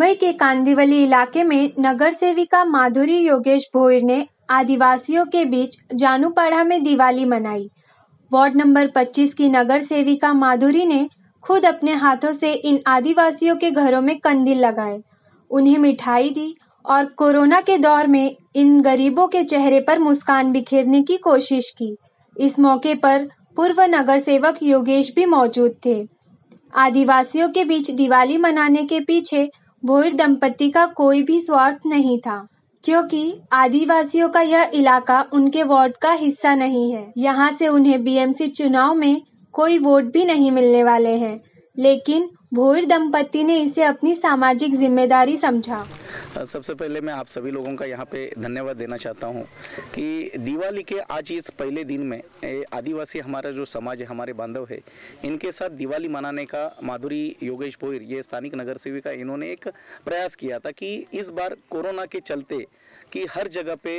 मुंबई के कांदिवली इलाके में नगर सेविका माधुरी योगेश भोईर ने आदिवासियों के बीच जानूपाड़ा में दिवाली मनाई। वार्ड नंबर 25 की नगर सेविका माधुरी ने खुद अपने हाथों से इन आदिवासियों के घरों में कंदील लगाए, उन्हें मिठाई दी और कोरोना के दौर में इन गरीबों के चेहरे पर मुस्कान बिखेरने की कोशिश की। इस मौके पर पूर्व नगर सेवक योगेश भी मौजूद थे। आदिवासियों के बीच दिवाली मनाने के पीछे भोईर दंपति का कोई भी स्वार्थ नहीं था, क्योंकि आदिवासियों का यह इलाका उनके वार्ड का हिस्सा नहीं है। यहाँ से उन्हें बीएमसी चुनाव में कोई वोट भी नहीं मिलने वाले हैं, लेकिन भोईर दंपति ने इसे अपनी सामाजिक जिम्मेदारी समझा। सबसे पहले मैं आप सभी लोगों का यहाँ पे धन्यवाद देना चाहता हूँ कि दिवाली के आज इस पहले दिन में आदिवासी हमारा जो समाज है, हमारे बांधव है, इनके साथ दिवाली मनाने का माधुरी योगेश भोईर ये स्थानिक नगर सेविका इन्होंने एक प्रयास किया था कि इस बार कोरोना के चलते कि हर जगह पे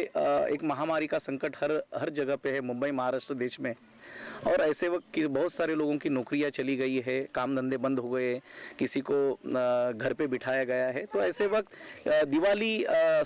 एक महामारी का संकट हर जगह पे है मुंबई महाराष्ट्र देश में, और ऐसे वक्त कि बहुत सारे लोगों की नौकरियां चली गई है, काम धंधे बंद हो गए, किसी को घर पे बिठाया गया है। तो ऐसे वक्त दिवाली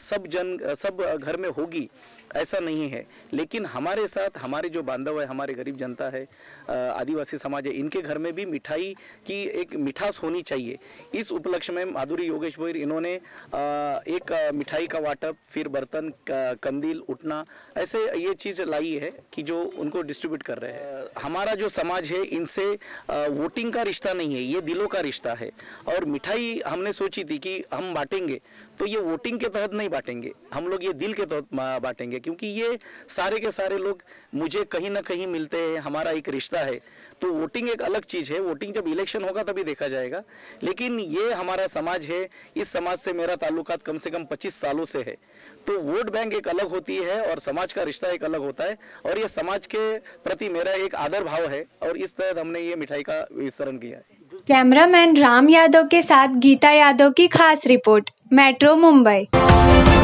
सब घर में होगी ऐसा नहीं है, लेकिन हमारे साथ हमारे जो बांधव है, हमारे गरीब जनता है, आदिवासी समाज है, इनके घर में भी मिठाई की एक मिठास होनी चाहिए। इस उपलक्ष्य में माधुरी योगेश भोईर इन्होंने एक मिठाई का वाटप, फिर बर्तन, कंदील, उठना, ऐसे ये चीज़ लाई है कि जो उनको डिस्ट्रीब्यूट कर रहे हैं। हमारा जो समाज है इनसे वोटिंग का रिश्ता नहीं है, ये दिलों का रिश्ता है। और मिठाई हमने सोची थी कि हम बांटेंगे तो ये वोटिंग के तहत नहीं बांटेंगे, हम लोग ये दिल के तहत बांटेंगे, क्योंकि ये सारे के सारे लोग मुझे कहीं ना कहीं मिलते हैं, हमारा एक रिश्ता है। तो वोटिंग एक अलग चीज़ है, वोटिंग जब इलेक्शन होगा तभी देखा जाएगा, लेकिन ये हमारा समाज है, इस समाज से मेरा ताल्लुकात कम से कम 25 सालों से है। तो वोट बैंक एक अलग होती है और समाज का रिश्ता एक अलग होता है, और ये समाज के प्रति मेरा एक आदर भाव है, और इस तरह हमने ये मिठाई का वितरण किया है। कैमरामैन राम यादव के साथ गीता यादव की खास रिपोर्ट, मेट्रो मुंबई।